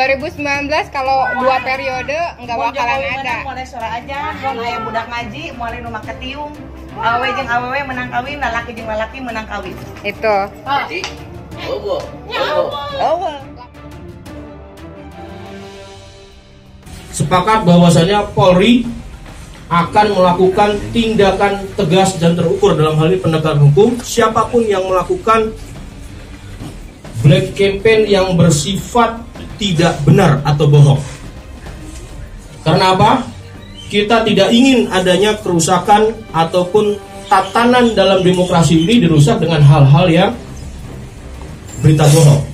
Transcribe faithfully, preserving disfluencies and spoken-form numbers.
dua ribu sembilan belas kalau dua periode nggak bakalan ada. Mulai sore aja, mau ayah budak ngaji, mulai rumah ketiung. Awe jeng awe menang kawin, lalaki jeng lalaki menang kawin. Itu. Jadi, owo, owo. Sepakat bahwasanya Polri akan melakukan tindakan tegas dan terukur dalam hal ini penegakan hukum. Siapapun yang melakukan black campaign yang bersifat tidak benar atau bohong. Karena apa? Kita tidak ingin adanya kerusakan ataupun tatanan dalam demokrasi ini dirusak dengan hal-hal yang berita bohong.